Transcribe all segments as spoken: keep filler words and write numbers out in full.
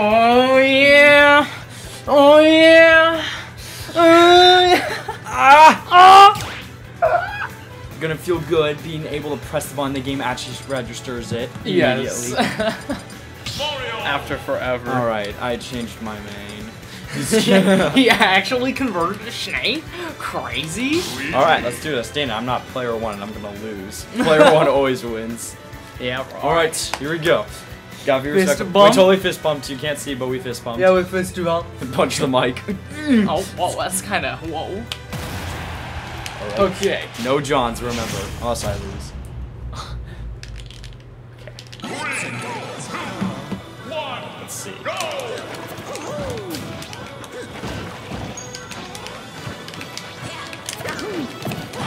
Oh yeah! Oh yeah! Oh yeah! Ah! Ah! Gonna feel good being able to press the button. The game actually registers it immediately. Yes. After forever. All right, I changed my main. He actually converted to Snake? Crazy. All right, let's do this. Dana, I'm not player one, and I'm gonna lose. Player one always wins. Yeah. Right. All right, here we go. Got your second. We totally fist bumped. You can't see, but we fist bumped. Yeah, we fist bumped. Punch the mic. Oh, whoa, that's kind of whoa. Right. Okay. No Johns, remember. Unless I lose. Okay. Three, two, one, let's see. Go!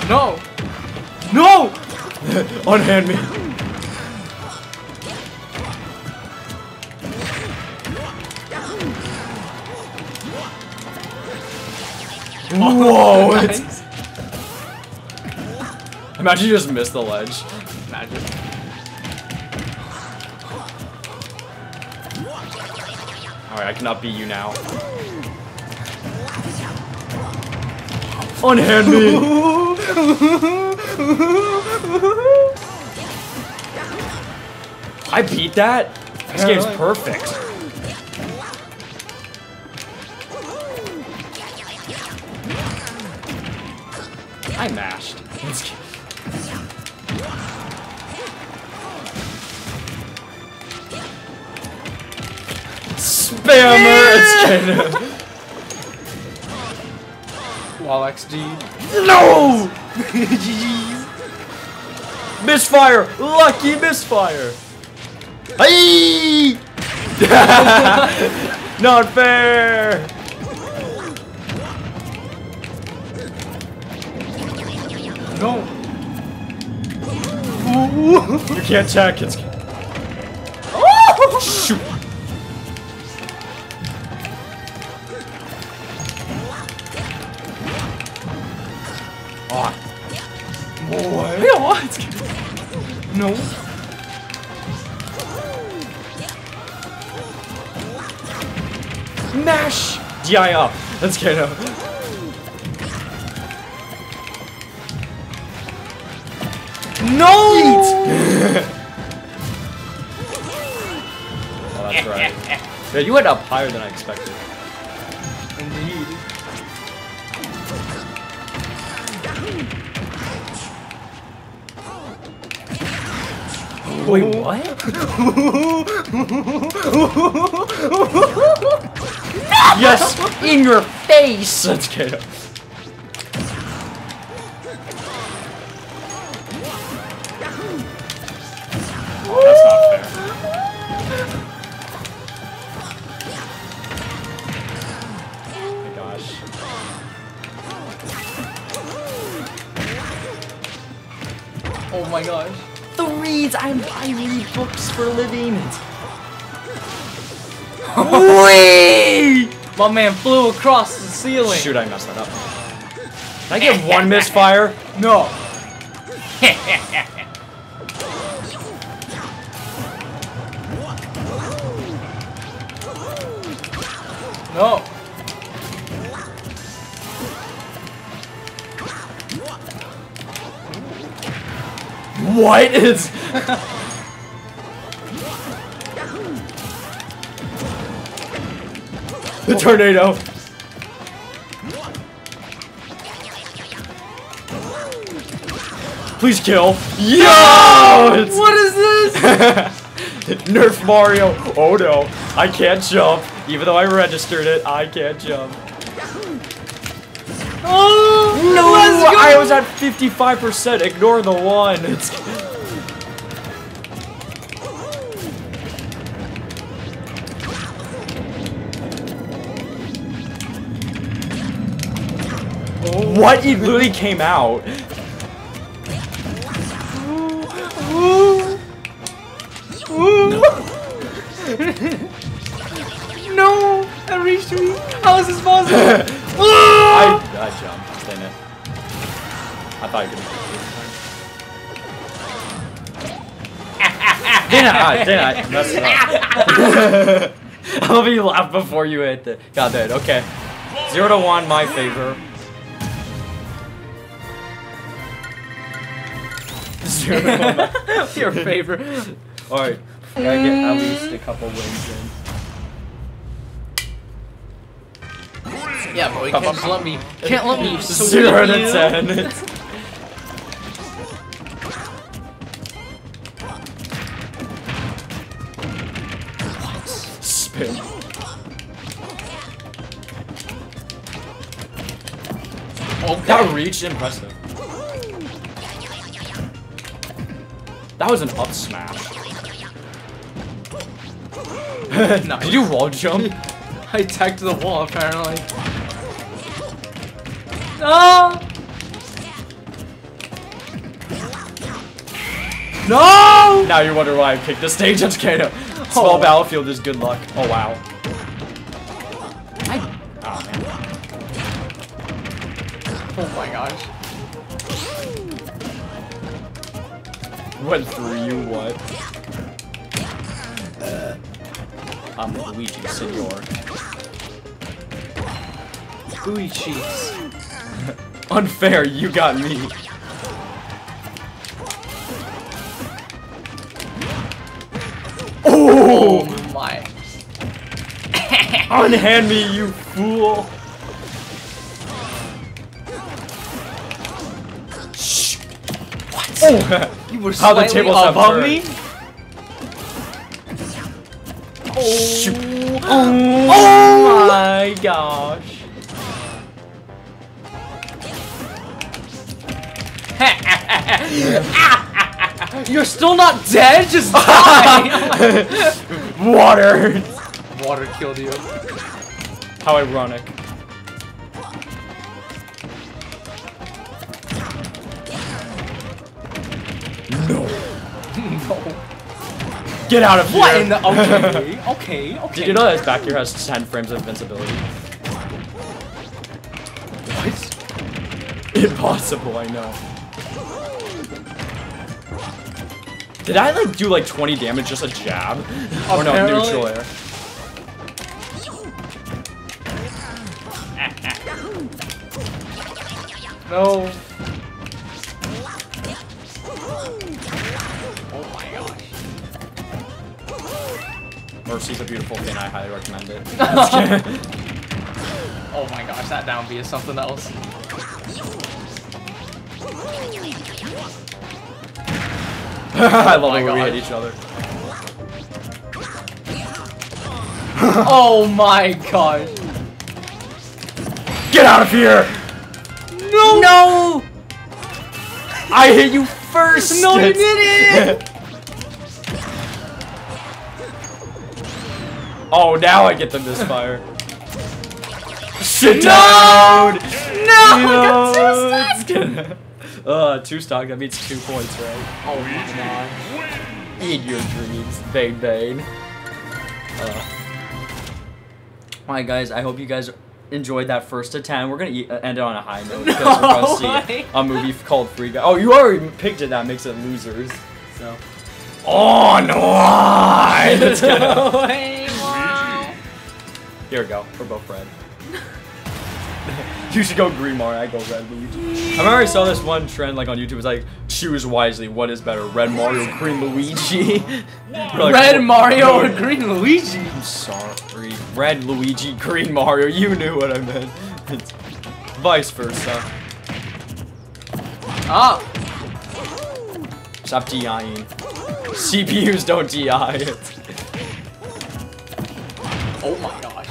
No! No! Unhand me! Whoa! Nice. It's... Imagine you just missed the ledge. Imagine. Alright, I cannot beat you now. Unhand me! I beat that? This game's perfect. I mashed. Spammer! It's kidding. X D. No! G G's. Misfire! Lucky misfire! Hey! Not fair! No! You can't attack it. Oh! Shoot! No. Mash! D I up. Let's get up. No! Oh, that's right. Yeah, you went up higher than I expected. Indeed. Wait, what? Yes! In your face! Let's get up. Oh, that's not fair. Oh my gosh. Oh my gosh. The reads! I'm, I read books for a living! Wee! My man flew across the ceiling! Shoot, I messed that up. Did I get one misfire? No! No! What is? The tornado. Please kill. Yo! No! What is this? Nerf Mario. Oh no! I can't jump. Even though I registered it, I can't jump. Oh! No! I was at fifty-five percent. Ignore the one. It's... What? It literally came out. No! That reached me. How is this possible? I, I jumped. I thought you could have done it. Did I? Did I? Messed it up. I love you laughed before you hit the goddamn. Okay, zero to one, my favor. Zero to one, your favor. All right, gotta get at least a couple wins in. Yeah, but you can't let me. Can't let me. Zero to ten. Spin. Oh, that reach impressive. That was an up smash. Nice. Did you wall jump? I tagged the wall apparently. No! No! Now you wonder why I picked this stage at Kato. Small oh. battlefield is good luck. Oh wow. I... Oh man. Oh my gosh. Went through you what? Uh, I'm Luigi, senor. Luigi. Unfair, you got me. Oh my! Unhand me, you fool! Shh! What? Oh. You were slightly How the tables above turned. me? Oh. Oh. Oh my gosh! Ah. You're still not dead? Just die! Water! Water killed you. How ironic. No. No. Get out of here! What in the- okay, okay, okay. Did you know that his back here has ten frames of invincibility? What? Impossible, I know. Did I like do like twenty damage just a jab? Or no, neutral air. No. Oh my gosh. Mercy's a beautiful thing, I highly recommend it. Oh my gosh, that down B is something else. I love it when we hit each other. Oh my god. Get out of here! No! No! I hit you first! No, you didn't! Oh, now I get the misfire. Shit, no! Dude! No! I got two stacks! Uh, two stock, that means two points, right? Oh my god. In your dreams, Bane Bane. Uh. Alright guys, I hope you guys enjoyed that first attempt. We're gonna eat, uh, end it on a high note because no we're gonna see way. a movie called Free Guy. Oh, you already picked it, that makes it losers. So. Oh no! Let's go. Here we go, we're both red. You should go green Mario, I go red Luigi. I remember I saw this one trend like on YouTube, it's like, choose wisely, what is better, red Mario or green Luigi? Like, red oh, Mario no. or green Luigi? I'm sorry, red Luigi, green Mario, you knew what I meant. It's vice versa. Ah! Stop D I-ing. C P Us don't D I it. Oh my gosh.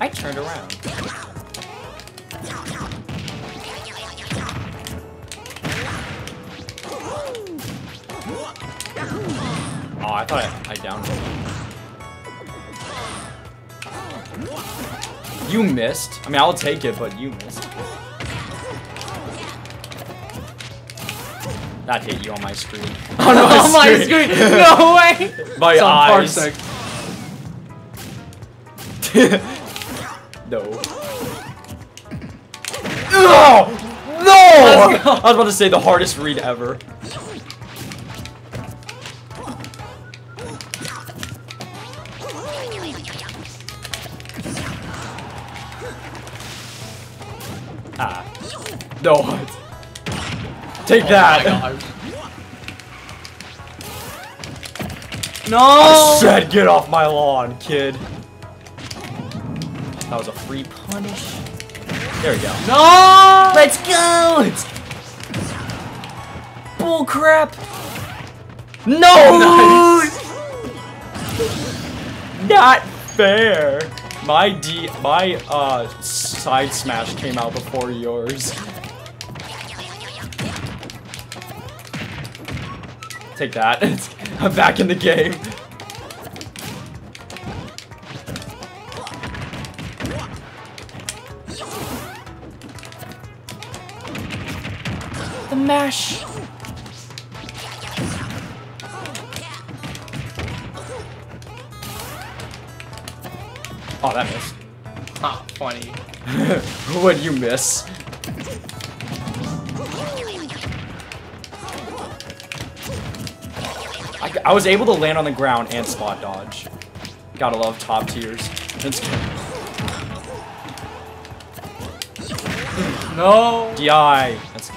I turned around. Oh, I thought I, I downed. You missed. I mean, I'll take it, but you missed. That hit you on my screen. Oh, no, on my screen! No way! My eyes. No. No! No! I was about to say the hardest read ever. Ah. No. Take oh that. No! I said get off my lawn, kid. That was a free punish. There we go. No! Let's go! It's... Bull crap! No! Nice. Not fair. My D, my uh, side smash came out before yours. Take that. I'm back in the game. The mash. Oh, that missed. Ah, funny. What'd you miss? I, I was able to land on the ground and spot dodge. Gotta love top tiers. It's... No! D I. That's...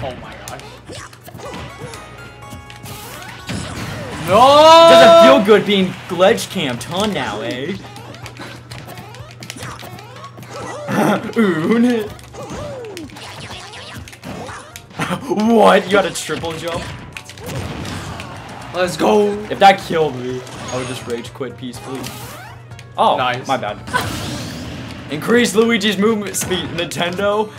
Oh my gosh. No! Doesn't feel good being ledge camped, huh, now, eh? Oon. What? You got a triple jump? Let's go! If that killed me, I would just rage quit peacefully. Oh, nice. My bad. Increase Luigi's movement speed, Nintendo.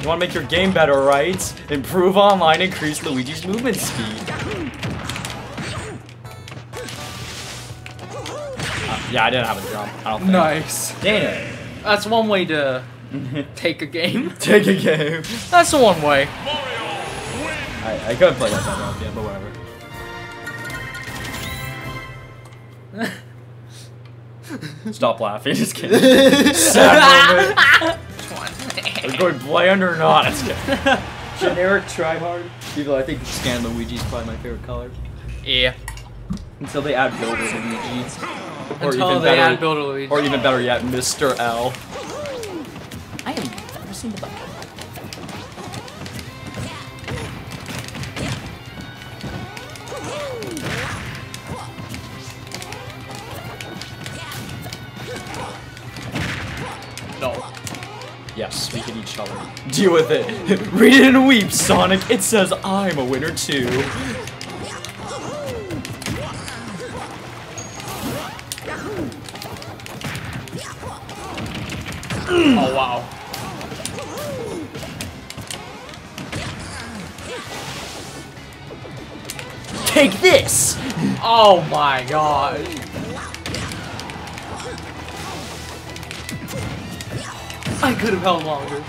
You want to make your game better, right? Improve online, increase Luigi's movement speed. Uh, yeah, I didn't have a jump. I don't think. Nice. Damn. That's one way to take a game. Take a game. That's the one way. I, I could play that better off, yeah, but whatever. Stop laughing. Just kidding. Sad moment. Are you going bland or not? Generic tryhard. People, I think Scan Luigi's probably my favorite color. Yeah. Until they add Builder Luigi. Or Until even they better, add Builder Luigi. Or even better yet, Mister L. I have never seen the button. Yes, we hit each other. Deal with it. Read it and weep, Sonic. It says I'm a winner too. Oh wow. Take this! Oh my god. I could have held longer.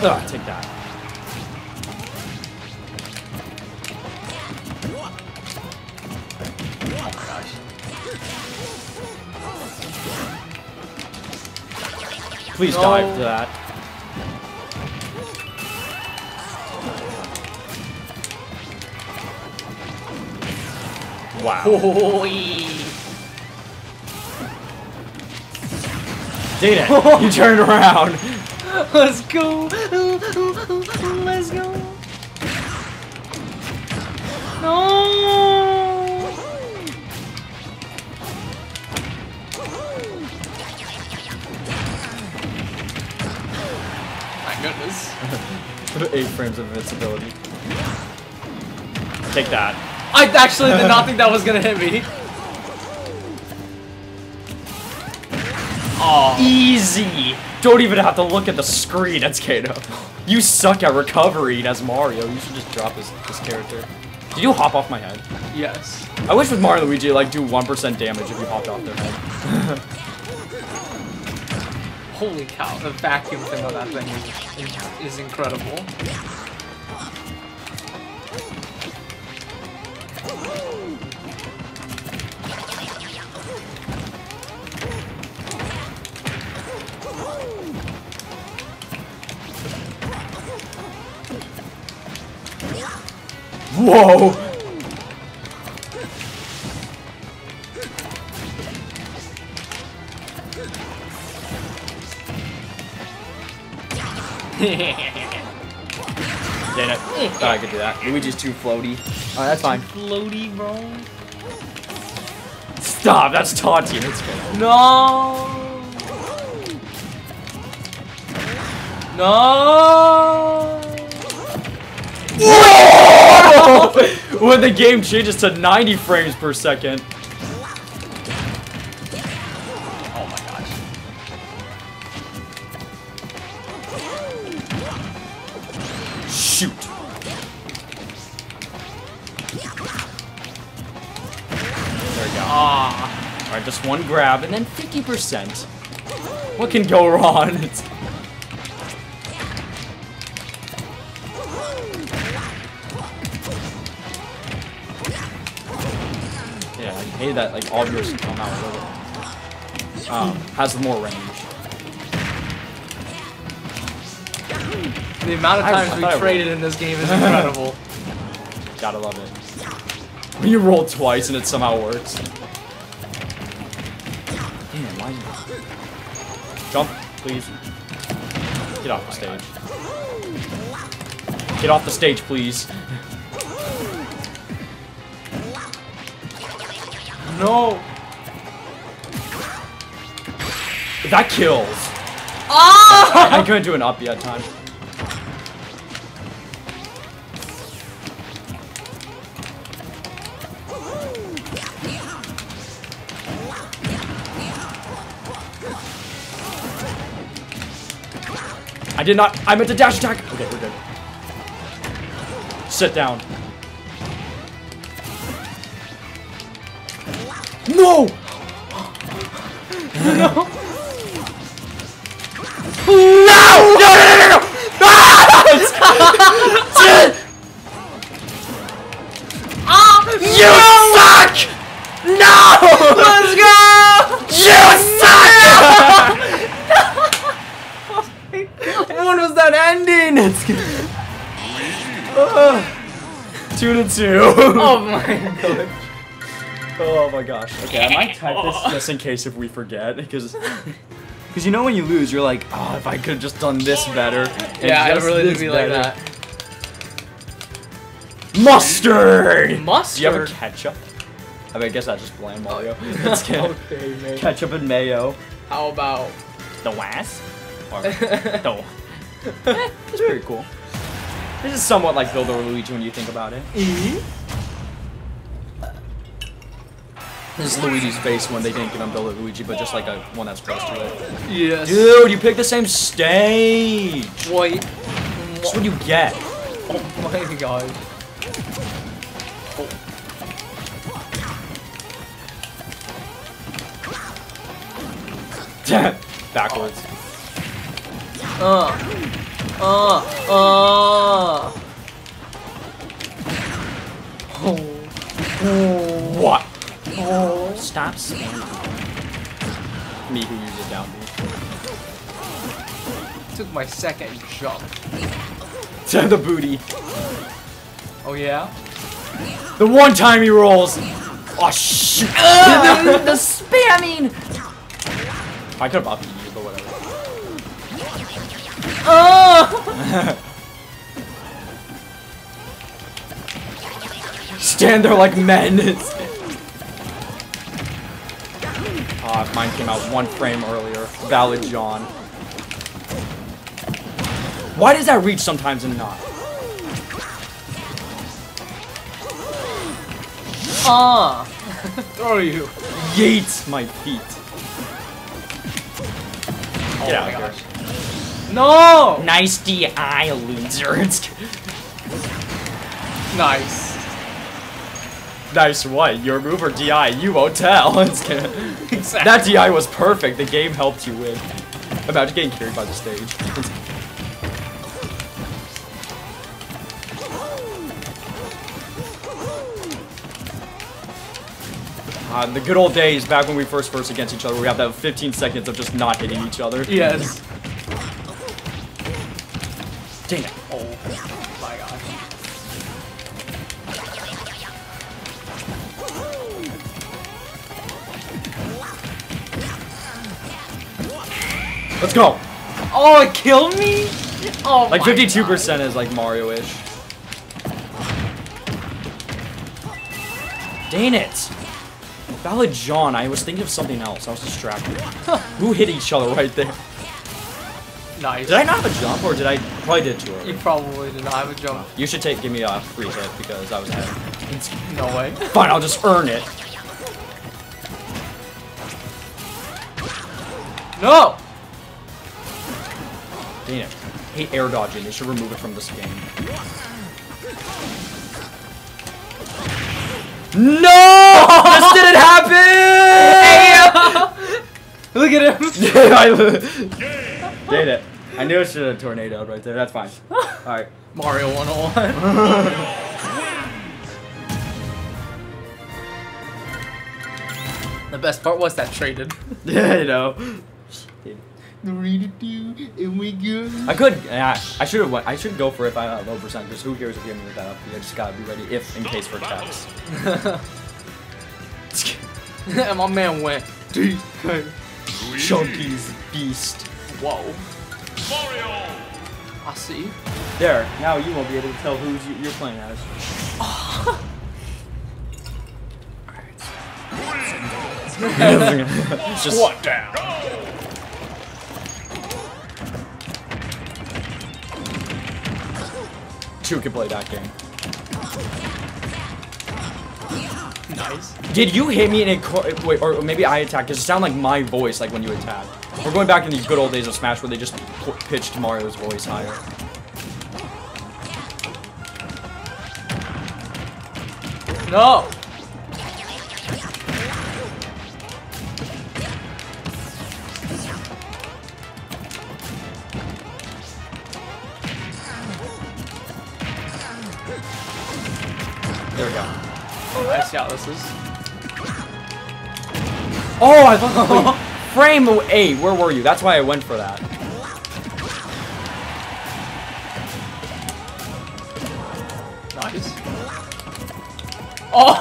Ah, take that. Oh my gosh. Please no. Dive to that. Wow. Did it. You turned around. Let's go. Let's go. No. My goodness. Eight frames of invincibility. Take that. I actually did not think that was gonna hit me. Oh, easy. Don't even have to look at the screen. That's Kato. You suck at recovering as Mario. You should just drop this this character. Did you hop off my head? Yes. I wish with Mario and Luigi like do one percent damage if you hopped off their head. Holy cow! The vacuum thing on that thing is, is incredible. Whoa! Dang it. Oh, I could do that. Luigi's too floaty. Alright, that's fine. Too floaty, bro. Stop, that's taunting. It's good. No! No! Whoa! When the game changes to ninety frames per second. Oh my gosh. Shoot. There we go. Ah. Alright, just one grab and then fifty percent. What can go wrong? It's hey, that like all yours come out with it. Um, has more range. The amount of times we traded in this game is incredible. Gotta love it. When you roll twice and it somehow works. Damn, why not? Jump, please. Get off the stage. Get off the stage, please. No! That kills! Ah! Oh! I, I couldn't do an up yet time. I did not- I meant to dash attack! Okay, we're good. Sit down. No! No! No! No! No! No! No! No! Ah! You suck! No! Let's go! You suck! When was that ending? It's good. Uh, two to two. Oh my god. Oh my gosh. Okay, I might type this just in case if we forget, because because you know when you lose, you're like, oh, if I could have just done this better. And yeah, I really did be better. Like that. Mustard! Mustard? Do you have a ketchup? I mean, I guess that's just bland Mario. Let's get okay, man. Ketchup and mayo. How about the wasp? Or the it's pretty cool. This is somewhat like Build-A-Luigi when you think about it. E? This is Luigi's face when they didn't give him Build-A-Luigi, but just like a one that's close to it. Yes. Dude, you picked the same stage! Wait. That's what you get. Oh my god. Oh. Backwards. Uh. Uh. Uh. Oh. What? Oh. Stop spamming. Me who used it down here. Took my second jump. To the booty. Oh yeah? The one time he rolls! Oh shit! Uh, the, the spamming! I could have up you, but whatever. Oh! Stand there like men! Uh, mine came out one frame earlier. Valid John. Why does that reach sometimes and not? Ah! Throw you. Yeet my feet. Oh Get out my gosh. Here. No! Nice D I, loser. Nice. Nice what? Your move or D I? You won't tell. It's gonna... exactly. That D I was perfect. The game helped you win. Imagine getting carried by the stage. uh, the good old days back when we first first against each other, we have that fifteen seconds of just not hitting each other. Yes. Dang it. Oh my gosh. Let's go! Oh, it killed me? Oh, like fifty-two percent is like Mario-ish. Dang it! Ballad John, I was thinking of something else. I was distracted. Who hit each other right there? Nice. Did I not have a jump, or did I probably did too early? You probably did not have a jump. You should take give me a free hit because I was ahead. It's, no way. Fine, I'll just earn it. No! Dang it. I hate air dodging. They should remove it from this game. No! This didn't happen! Look at him. Did it. I knew it should have tornadoed right there. That's fine. Alright. Mario one oh one. The best part was that traded. Yeah, you know. I could. Yeah, I should have. I should go for it if I have low percent because who cares if you have me with that up? I just gotta be ready if in case for attacks. And my man went D K. Chunky's beast. Whoa. Mario. I see. There. Now you won't be able to tell who you, you're playing as. Oh. All right. It's just what down. Two can play that game. Nice. Did you hit me in a wait, or maybe I attacked? Does it sound like my voice, like when you attack? We're going back in these good old days of Smash where they just pitched Mario's voice higher. No. There we go. I see how this is. Oh, I thought frame eight. Where were you? That's why I went for that. Nice. Oh!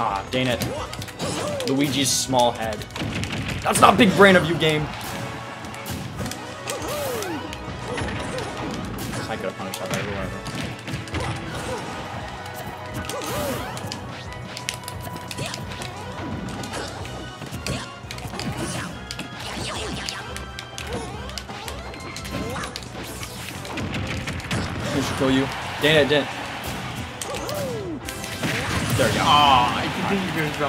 Ah, dang it. Luigi's small head. That's not big brain of you, game. I could have punished that everywhere. Who should kill you? Dang it, dang it. There we go. Aw, oh, I continue to do it.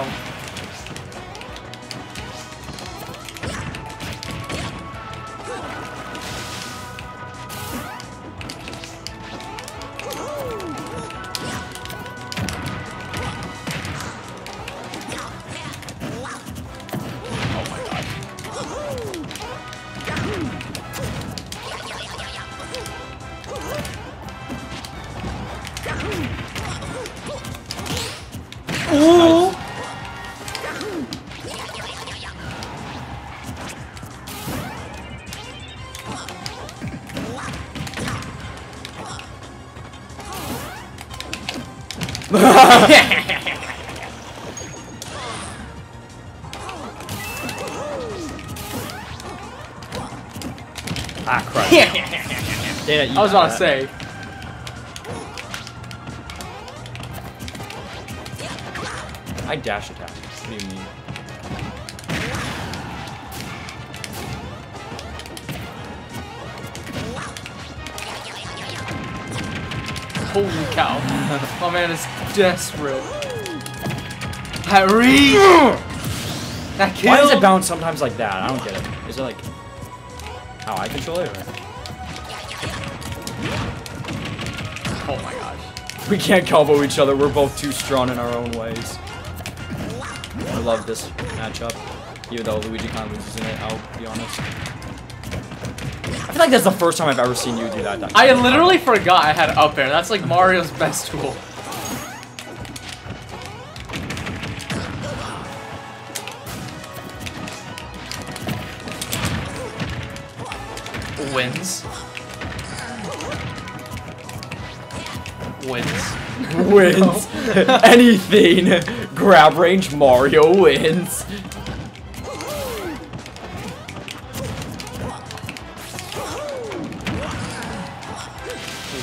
Ooh. Nice. Ah, crap. Dana, I was about to say. I dash attack. What do you mean? Holy cow. My man is desperate. Harry! That kill. Why does it bounce sometimes like that? I don't get it. Is it like how I control it? Or... Oh my gosh. We can't combo each other. We're both too strong in our own ways. I love this matchup, even though Luigi kind of loses in it, I'll be honest. I feel like that's the first time I've ever seen you do that. that I literally time. forgot I had up air. That's like Mario's best tool. Wins. Wins. Wins. Anything. Grab range Mario wins.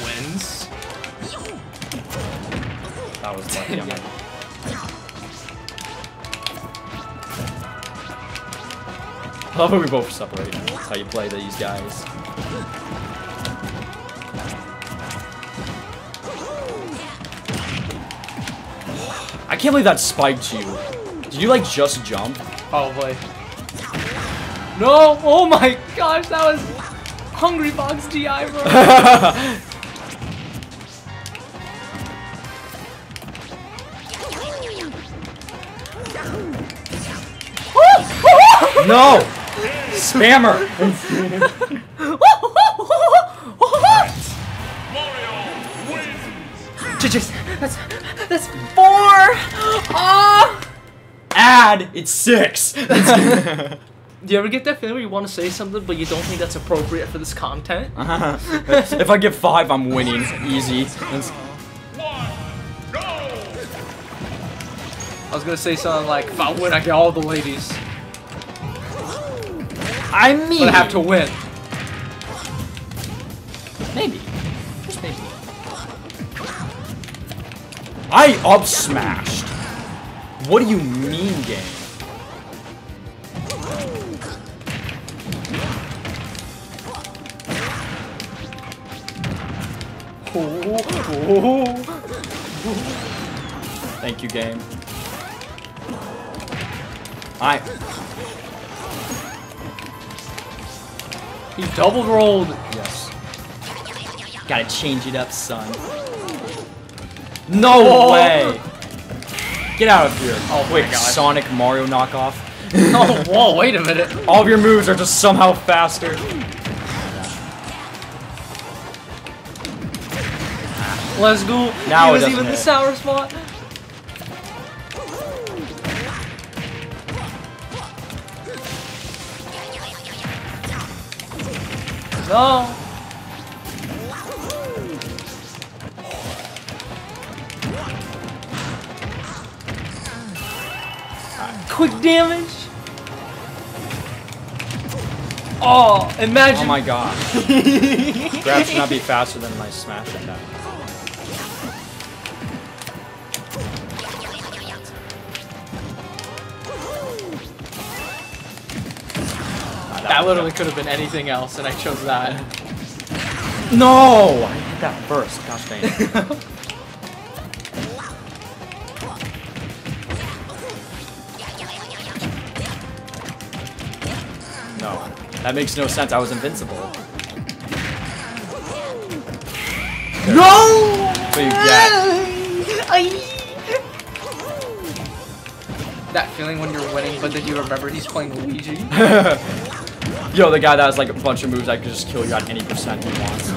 Wins. That was lucky. Yeah. I love how we both separate. That's how you play these guys. I can't believe that spiked you. Did you like just jump? Probably. No! Oh my gosh, that was Hungry Box D I, bro. No! Spammer! Just that's that's four. Oh! Add it's six. Do you ever get that feeling where you want to say something but you don't think that's appropriate for this content? Uh, if I get five, I'm winning. Easy. That's... I was gonna say something like, if I win, I get all the ladies. I mean, but I have to win. Maybe. Just maybe. I up smashed. What do you mean, game? Oh, oh, oh. Thank you, game. I. He double rolled. Yes. Gotta change it up, son. No Whoa. way! Get out of here. Oh, wait, Sonic Mario knockoff. Oh, whoa, wait a minute. All of your moves are just somehow faster. Let's go. Now it was even hit. the sour spot. No. Quick damage. Oh, imagine. Oh my god. Grab should not be faster than my smash attack. Nah, that that literally could have been anything else, and I chose that. No! I hit that first. Gosh dang it. That makes no sense. I was invincible. There. No! What you get? I... That feeling when you're winning, but then you remember he's playing Luigi. Yo, the guy that has like a bunch of moves that could just kill you at any percent he wants.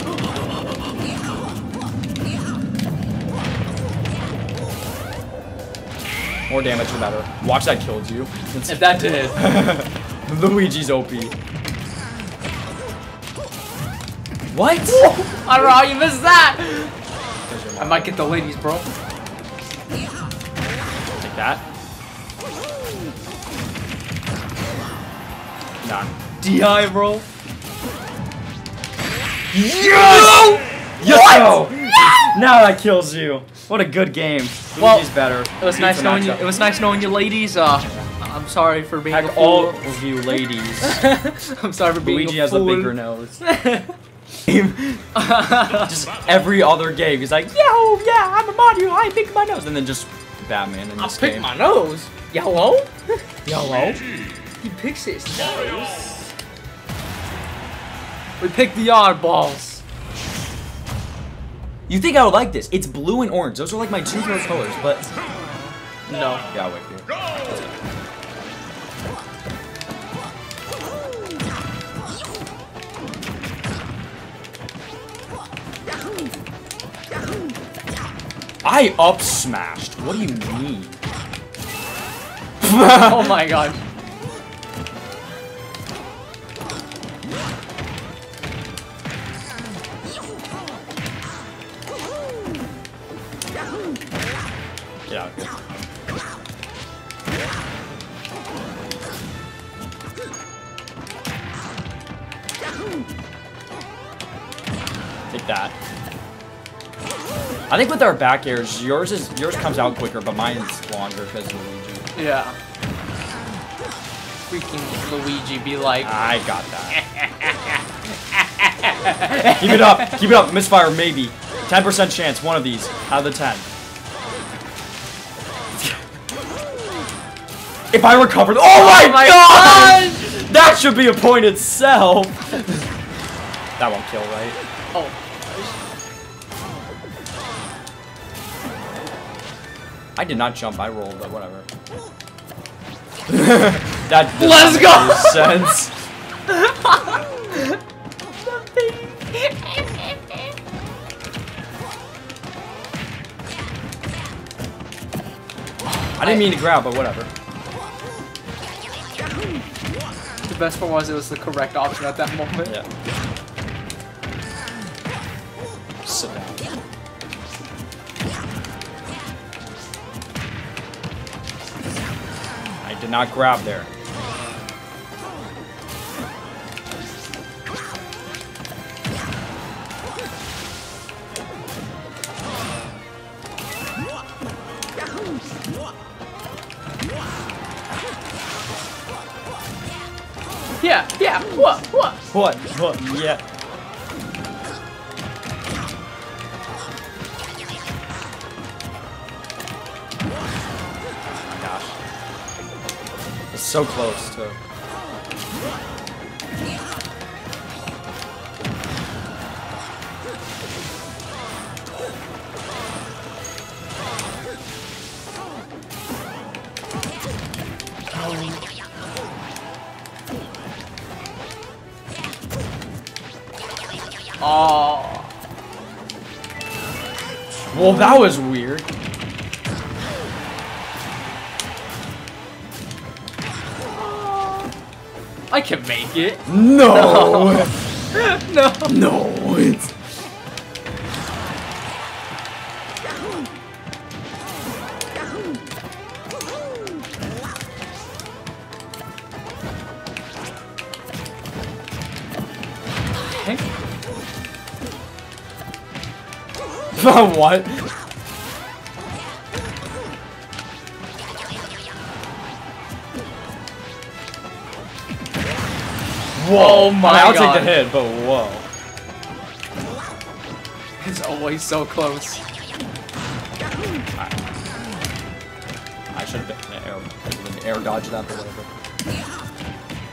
More damage, the better. Watch that killed you. It's if that did it. Luigi's O P. What? Whoa. I don't know how you missed that! I might get the ladies, bro. Like that. Nah. D I, bro. Yes! Yo! What? No! Now that kills you. What a good game. Luigi's well, better. It was nice knowing you. It was nice knowing you, ladies. Uh, I'm sorry for being. Heck, a all fool. of you, ladies. I'm sorry for being. Luigi a has fool. a bigger nose. Just every other game, he's like, yo, yeah, yeah, I'm a Mario, I pick my nose, and then just Batman in this I pick game. my nose. Yellow, yellow. He picks his nose. We pick the oddballs. You think I would like this? It's blue and orange. Those are like my two favorite colors, but no. Yeah, I'll wait for you. I up smashed. What do you mean? Oh my god. out. Take that. I think with our back airs, yours is yours comes out quicker, but mine's longer because of Luigi. Yeah. Freaking Luigi be like. I got that. Keep it up. Keep it up. Misfire, maybe. ten percent chance. One of these. Out of the ten. If I recovered. Oh, oh my, my god! god! That should be a point itself. That won't kill, right? Oh. I did not jump. I rolled, but whatever. That Let's go! Sense. I didn't mean to grab, but whatever. The best part was it was the correct option at that moment. Yeah. Sit down. I did not grab there. Yeah, yeah, what, what? What, what, yeah. Oh my gosh. It's so close, too. Oh. Well, that was weird. I can make it. No. No. No. No. It's... Hey. What? Whoa, oh my I'll God. Take the hit, but whoa. It's always so close. I, I should have been air, been air dodge that or whatever.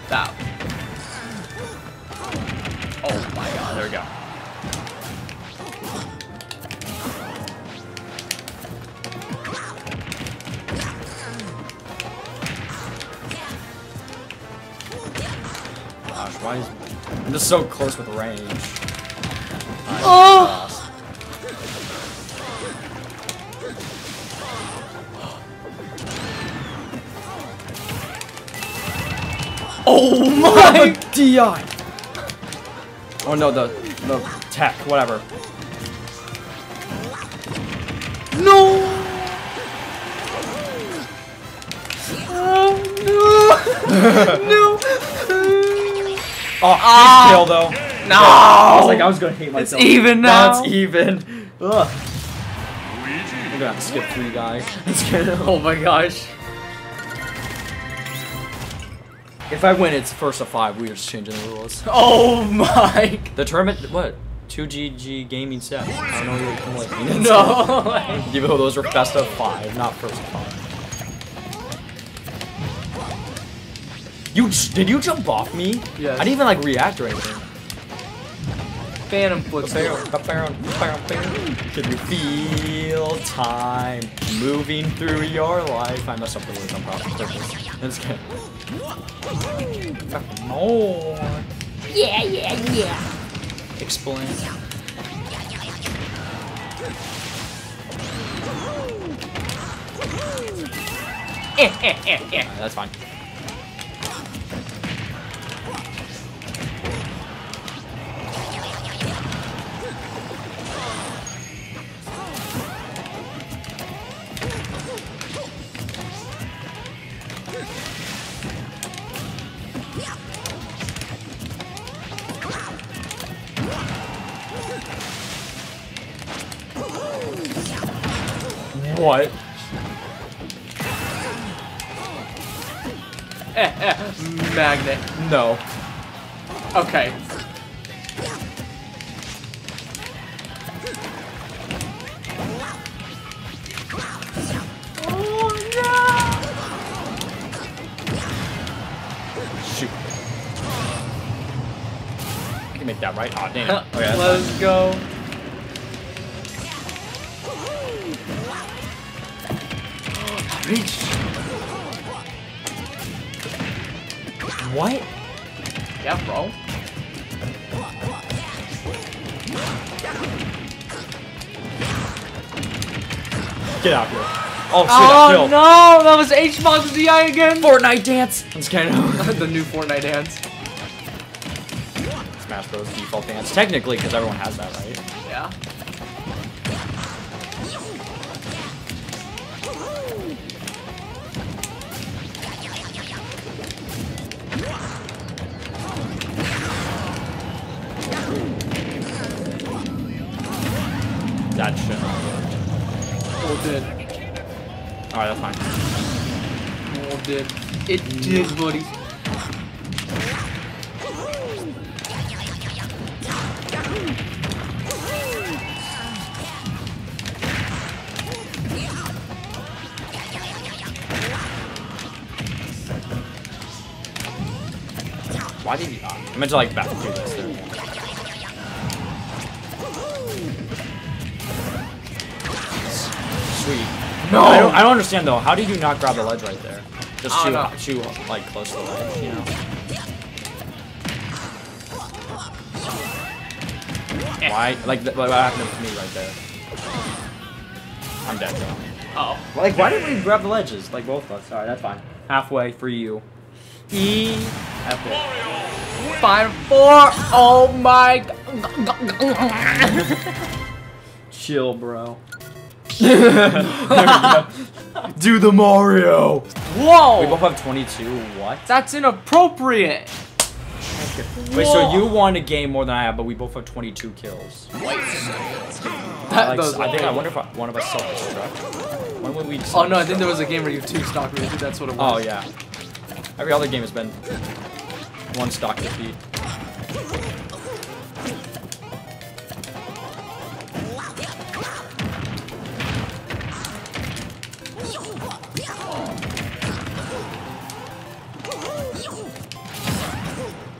That. Oh my God, there we go. Why is I'm just so close with range. Oh! Oh my D I! Oh no, the the tech, whatever. No! Oh no! No! Oh, oh. Kill though. No! I was like, I was gonna hate myself. It's even now. That's even. Ugh. We're gonna have to skip three guys. Oh my gosh. If I win, it's first of five. We are just changing the rules. Oh my! The tournament, what? two G G gaming sets. I don't know what you can like. No. Even though those are best of five, not first of five. You did you jump off me? Yeah. I didn't even like react or anything. Phantom flips. Can you feel time moving through your life? I messed up the word jump off. That's good. More. Yeah, yeah, yeah. Explain. Eh, eh, eh, eh. Right, that's fine. What? Eh, eh, magnet. No. Okay. Make that right. Aw, oh, damn. Okay, let's fine. Go. Reach. What? Yeah, bro. Get out here. Oh, shit, oh, I killed. No! That was H-Box D I again! Fortnite dance! I'm just kidding. The new Fortnite dance. Smash Bros. Default dance. Technically, because everyone has that, right? Yeah. That shit. Oh, it did. Alright, that's fine. Oh, it did. It did, buddy. Why did you not? I meant to like back through this thing. Sweet. No! I don't, I don't understand though. How did you not grab the ledge right there? Just too, uh, too like close to the ledge, you know? Eh. Why? Like the, what happened to me right there? I'm dead though. Uh oh. Like why didn't we grab the ledges? Like both of us. Alright, that's fine. Halfway for you. E. Five, four, oh my chill, bro. Do the Mario. Whoa! We both have twenty-two, what? That's inappropriate. Wait, so you won a game more than I have, but we both have twenty-two kills. Wait. That like, I think, I wonder if I, one of us self-destruct. When would we self-destruct? Oh no, I think there was a game where you two stock me, that's what it was. Oh yeah. Every other game has been one stock defeat.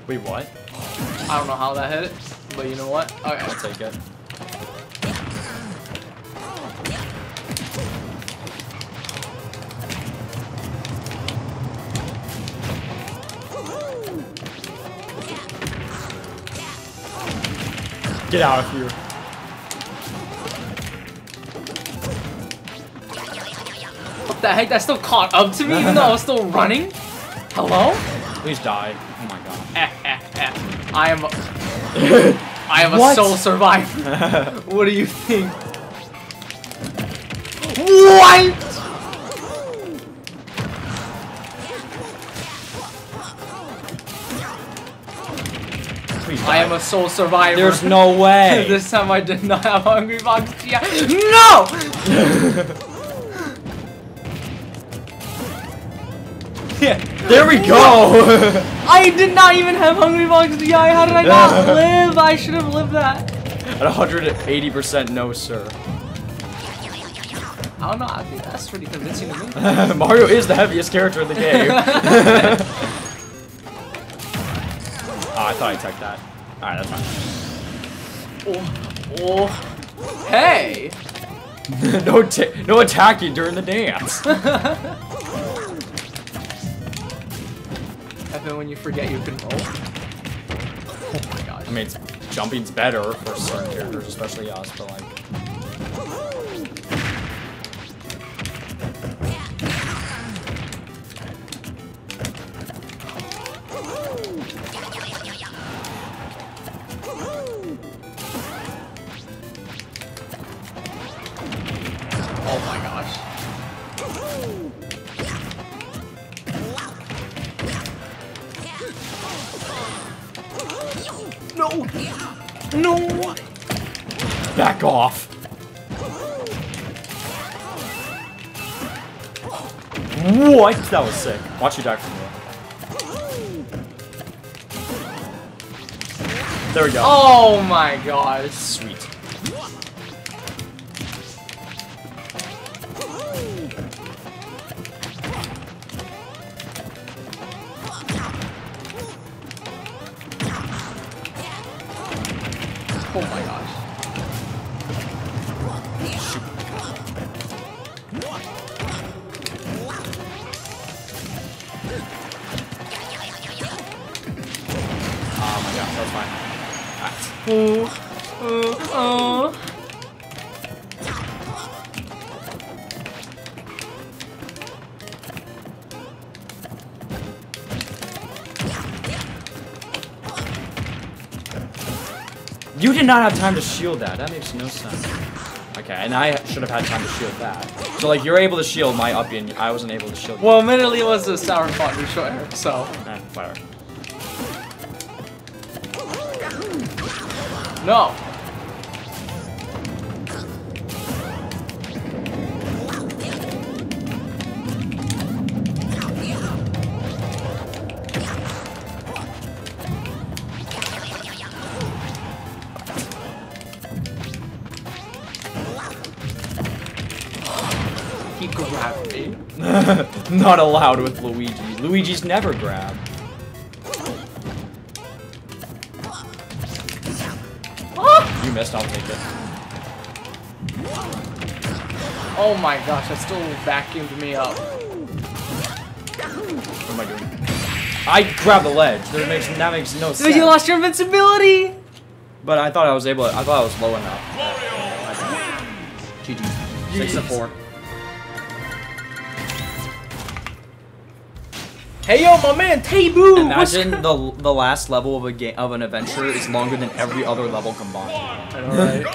Wait, what? I don't know how that hit it, but you know what? Okay. I'll take it. Get out of here. What the heck? That still caught up to me even though I was still running? Hello? Please die. Oh my god. Eh, eh, eh. I am a, I am a sole survivor. What do you think? What? I am a sole survivor. There's no way. This time I did not have Hungry Box G I. No! Yeah, there we go. I did not even have Hungry Box G I. How did I not live? I should have lived that. At one hundred eighty percent, no, sir. I don't know. I think that's pretty convincing to me. Mario is the heaviest character in the game. Oh, I thought I took that. Alright, that's fine. Oh, oh. Hey! no t no attacking during the dance. Even when you forget you can roll. Oh my god. I mean, it's, jumping's better for certain characters, especially us, but like... Oh my gosh. No! No! Back off! What? That was sick. Watch you die from me. There we go. Oh my god. Sweet. Oh my gosh. Shoot. Oh my gosh, that was fine. Alright. Uh, uh, uh. You did not have time to shield that. That makes no sense. Okay, and I should have had time to shield that. So, like, you're able to shield my up, and I wasn't able to shield. Well, admittedly, it was a sour font destroyer, so. Eh, whatever. No. He grabbed me. Not allowed with Luigi. Luigi's never grabbed. Ah! You missed, I'll take it. Oh my gosh, that still vacuumed me up. What am I doing? I grabbed the ledge. That makes, that makes no sense. Dude, you lost your invincibility! But I thought I was able to, I thought I was low enough. G G. six to four. Hey yo, my man, Tabu! Imagine the the last level of a game of an adventure is longer than every other level combined. I know, right?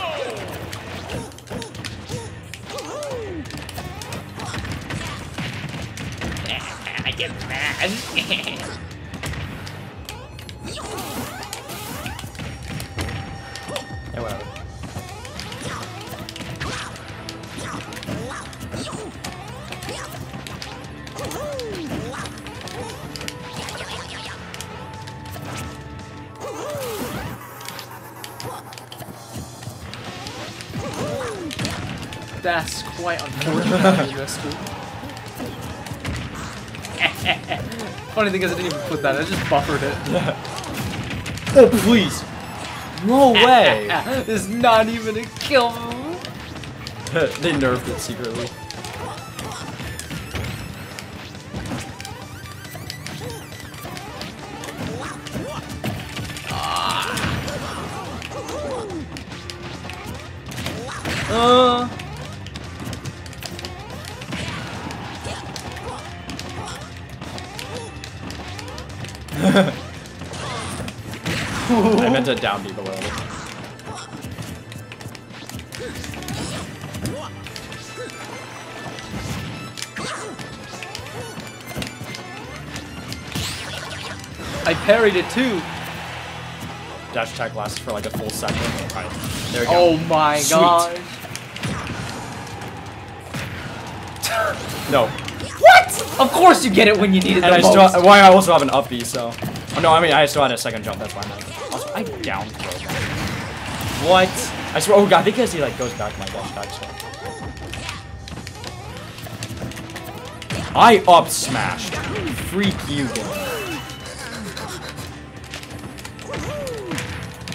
I get mad. Yeah, whatever. That's quite unfortunate. Funny thing is, I didn't even put that. I just buffered it. Oh please! No way! It's not even a kill. They nerfed it secretly. Uh. I meant to down be below. I parried it too. Dash attack lasts for like a full second. All right, there we go. Oh my Sweet. God. No. What? Of course you get it when you need it and the I most. Still have, well, I also have an up B, so. Oh, no, I mean, I still had a second jump, that's why I'm not. Also, I down throw that. What? I swear, oh god, because he, like, goes back to my dash attack, so. I up smashed. Freak you, boy.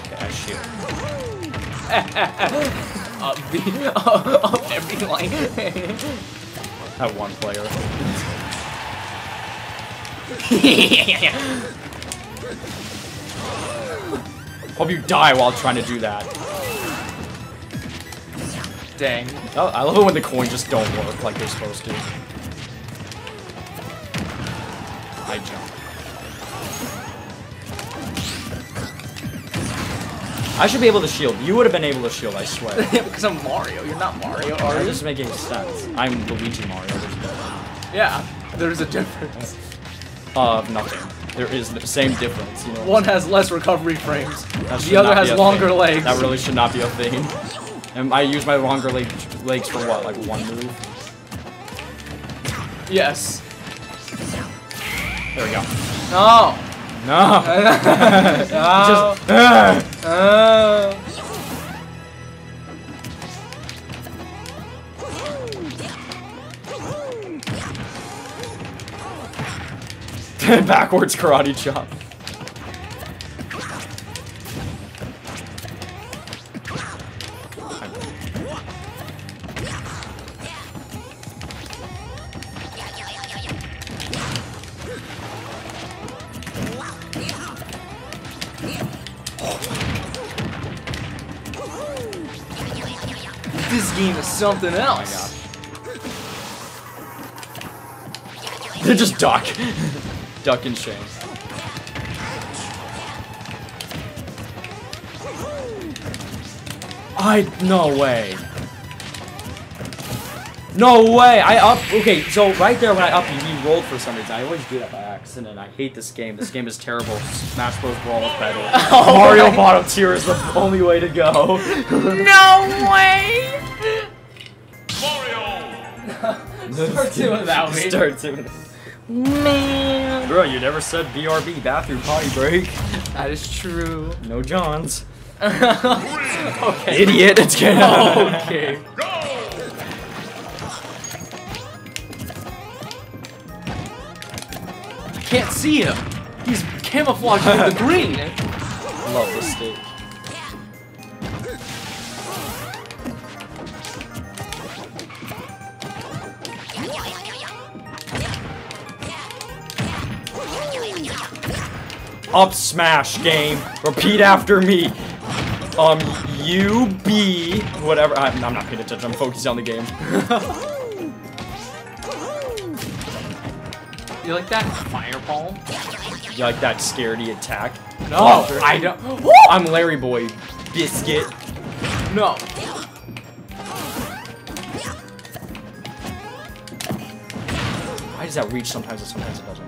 Okay, I shoot. Up B. Up every line. At one player. Hope you die while trying to do that. Dang. Oh, I love it when the coins just don't work like they're supposed to. I jump. I should be able to shield. You would have been able to shield, I swear. Yeah, because I'm Mario. You're not Mario, are you? This is making sense. I'm Luigi Mario. Yeah, there's a difference. Of uh, nothing. There is the same difference, you know. One has less recovery frames. The other has longer thing. legs. That really should not be a thing. And I use my longer leg legs for what, like one move? Yes. There we go. No! No! No! Just, uh, uh. Backwards karate chop. This game is something else. Oh my God. They just duck. Duck and shame. I no way. No way. I up. Okay, so right there when I up you, he rolled for some reason. I always do that by accident. I hate this game. This game is terrible. Smash Bros. Brawl is better. Oh, Mario my. Bottom tier is the only way to go. No way. Mario. Start doing that. Way. Start doing that. Man. Bro, you never said B R B, bathroom potty break. That is true. No Johns. Okay. Idiot, it's getting out. Okay. Go! I can't see him. He's camouflaged in the green. Love this stage. Up smash game. Repeat after me. Um, U B whatever. I'm, I'm not paying attention. I'm focused on the game. You like that fireball? You like that scaredy attack? No, oh, I don't. Woo! I'm Larry Boy Biscuit. No. Why does that reach sometimes and sometimes it doesn't?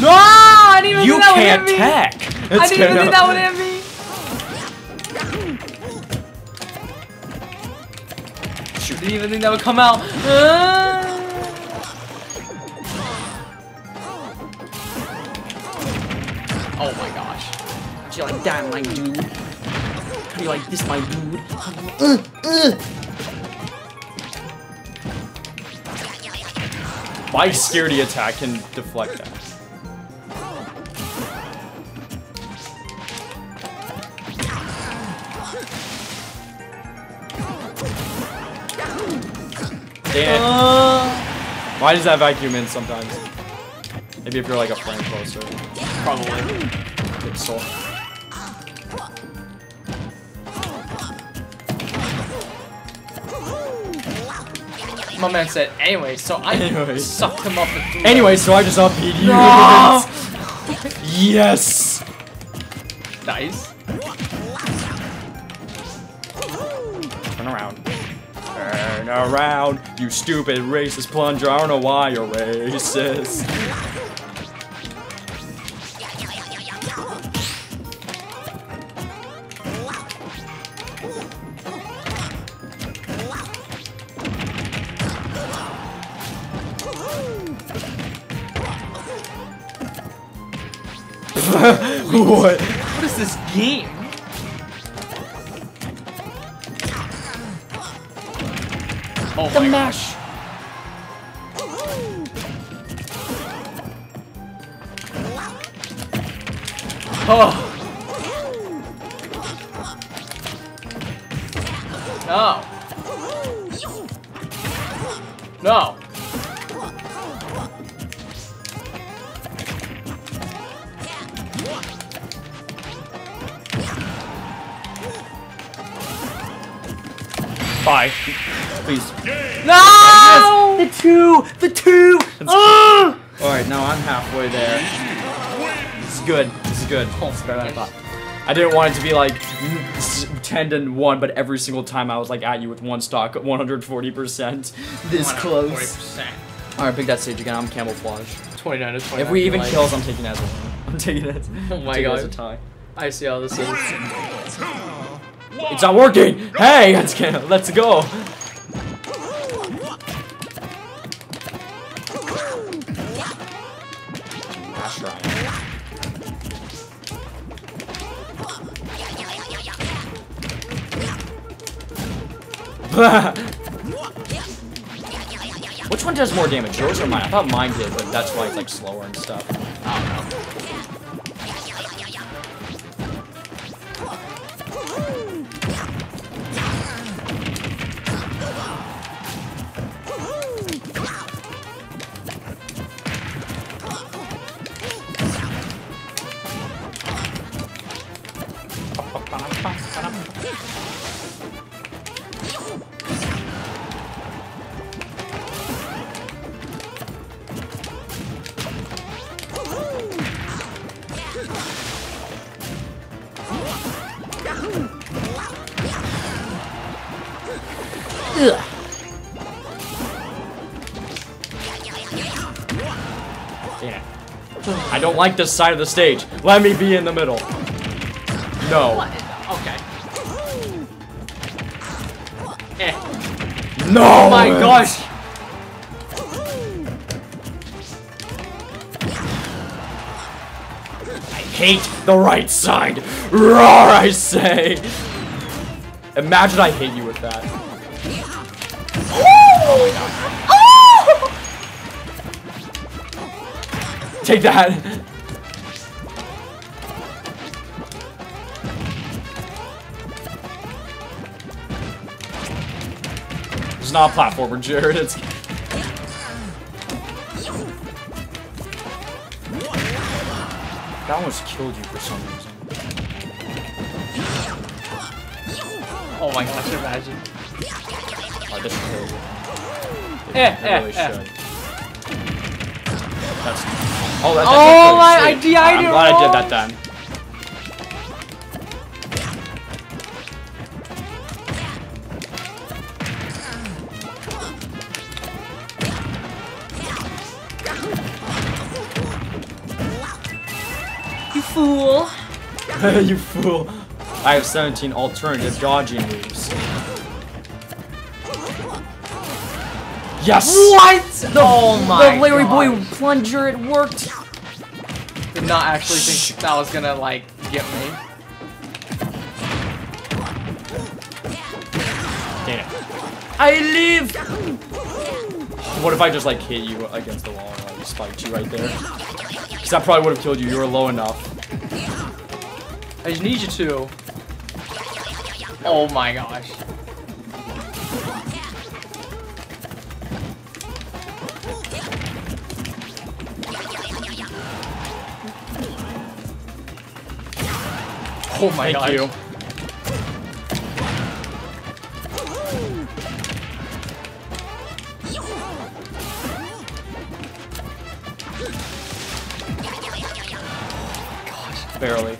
No! I didn't even you think that would hit me! You can't tech! That's I didn't even think that would hit me! Shoot. I didn't even think that would come out. Uh... Oh my gosh. Do you like that, my dude? Do you like this, my dude? Uh, uh. My scaredy attack can deflect that. Damn. Uh, Why does that vacuum in sometimes? Maybe if you're like a frame closer. Probably. Good soul. My man said, anyway, so I anyway. sucked him up. Anyway, so I just up-beat you. No! Yes! Nice. Turn around. Turn around, you stupid racist plunger. I don't know why you're racist. What? What is this game? Oh the mash. Oh. No. No. Bye. Please. No! Yes, the two! The two! Oh! Alright, now I'm halfway there. This is good. This is good. It's better than I thought. I didn't want it to be like ten to one, but every single time I was like at you with one stock at one hundred forty percent. This close. Alright, pick that stage again. I'm camouflage. twenty-nine to twenty-nine. If we even like... kills, I'm taking it as a win. I'm taking it as, oh my taking God. as a tie. I see how this is. It's not working! Hey! Let's go! Let's go. Which one does more damage, yours or mine? I thought mine did, but that's why it's like slower and stuff. I don't know. I don't like this side of the stage. Let me be in the middle. No. What? Okay. Eh. No! Oh my man. Gosh! I hate the right side. Roar, I say. Imagine I hit you with that. Oh my God. Take that! It's not a platformer, Jared. It's... That almost killed you for some reason. Oh my gosh, imagine. Oh, this is terrible. It eh, eh, really eh. should. That's, oh, that's oh my idea! I did I'm glad wrong. I did that time. You fool! You fool! I have seventeen alternative dodging moves. Yes! What? The, oh my The Larry God. Boy plunger, it worked! Did not actually think that was gonna, like, get me. Damn it. I live! What if I just, like, hit you against the wall and I just spiked you right there? Because that probably would have killed you. You were low enough. I just need you to. Oh my gosh. Oh my Thank God. You. Gosh, barely.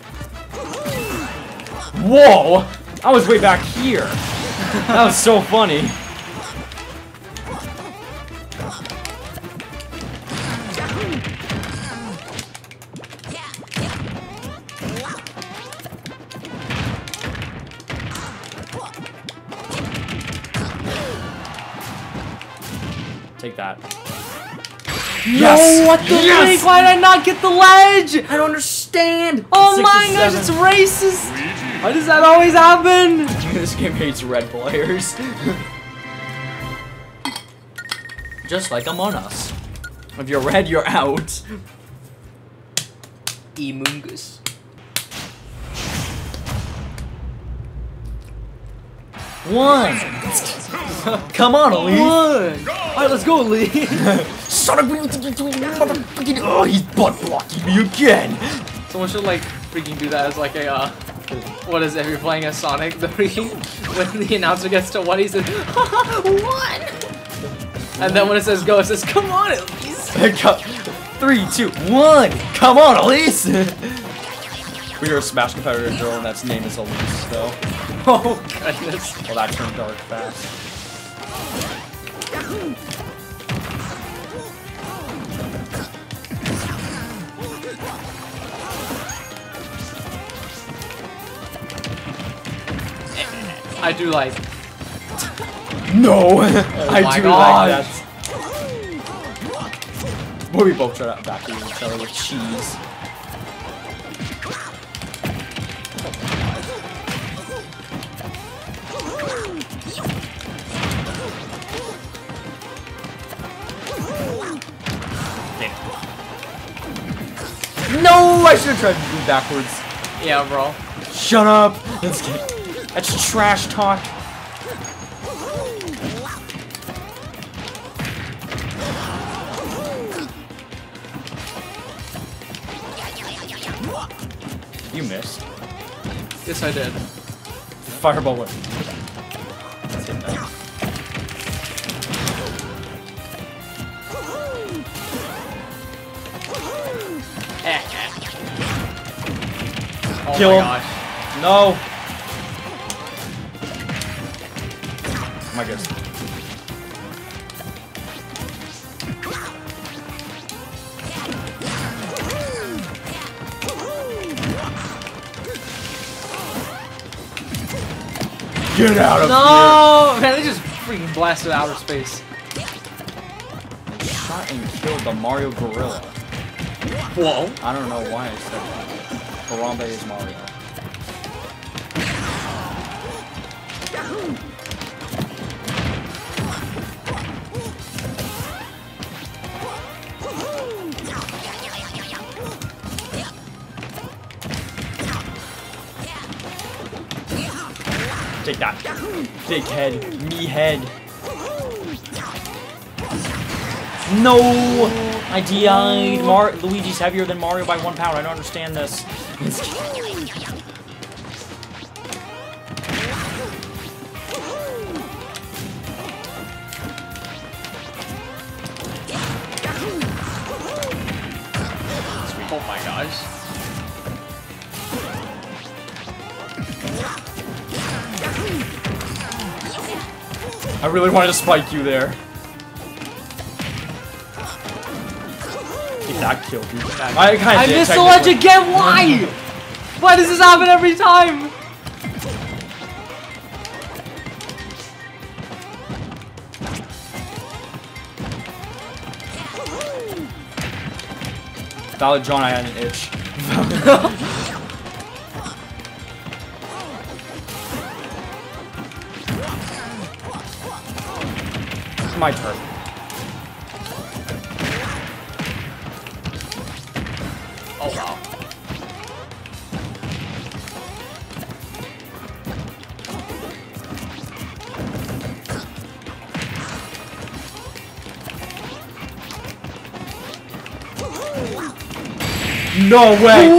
Whoa! I was way back here. That was so funny. Take that. Yes! No, what the yes! Heck? Why did I not get the ledge? I don't understand. Oh my gosh, it's racist. Why does that always happen? This game hates red players. Just like Among Us. If you're red, you're out. Emungus. One. Come on, Lee. One. Alright, let's go, Lee. Sonic, oh, he's butt blocking me again. Someone should like freaking do that as like a uh, what is it? If you're playing a Sonic, the freaking when the announcer gets to one, he says one, and then when it says go, it says come on, Elise. Three, two, one. Come on, Elise. We are a Smash competitor girl, and that's name is Elise, though. Oh, goodness. Well, that turned dark fast. I do like... No! Oh I do God. Like that. Well, we both tried to back at each other with cheese. I should have tried to do backwards. Yeah, bro. Shut up! That's, that's trash talk. You missed. Yes, I did. Fireball whip. Let's hit that. Oh Kill my gosh. No! Oh my goodness. Get out of no! here! No! Man, they just freaking blasted outer space. They shot and killed the Mario gorilla. Whoa. I don't know why I said that. Harambe is Mario. Take that. Big head. Me head. No! I died. Mar Luigi's heavier than Mario by one pound. I don't understand this. Oh my gosh. I really wanted to spike you there. That killed you. I, I, I missed the ledge again. Why? Why does this happen every time? Valid John, I had an itch. It's my turn. No way! Ooh,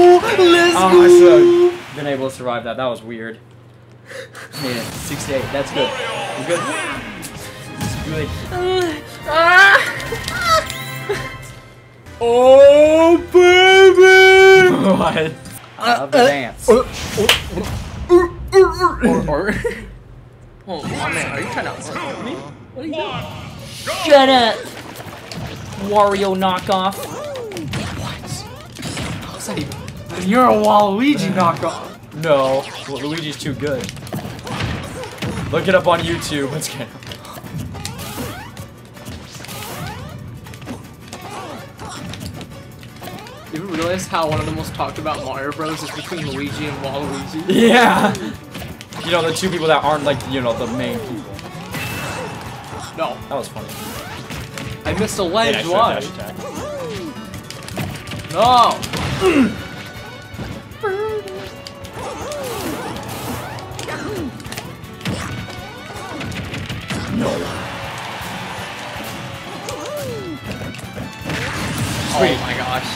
let's oh, go. I should have been able to survive that. That was weird. Man, sixty-eight. That's good. We're good. It's good. Oh, baby! What? I love the dance. Or, or. Oh, man, are you trying to outsmart me? What are you doing? Shut up! Wario knockoff. And you're a Waluigi knockoff. No, well, Luigi's too good. Look it up on YouTube. Let's get him. You ever realize how one of the most talked about Mario Bros is between Luigi and Waluigi? Yeah. You know, the two people that aren't like, you know, the main people. No. That was funny. I missed a ledge. Why? No. No. Sweet. Oh my gosh.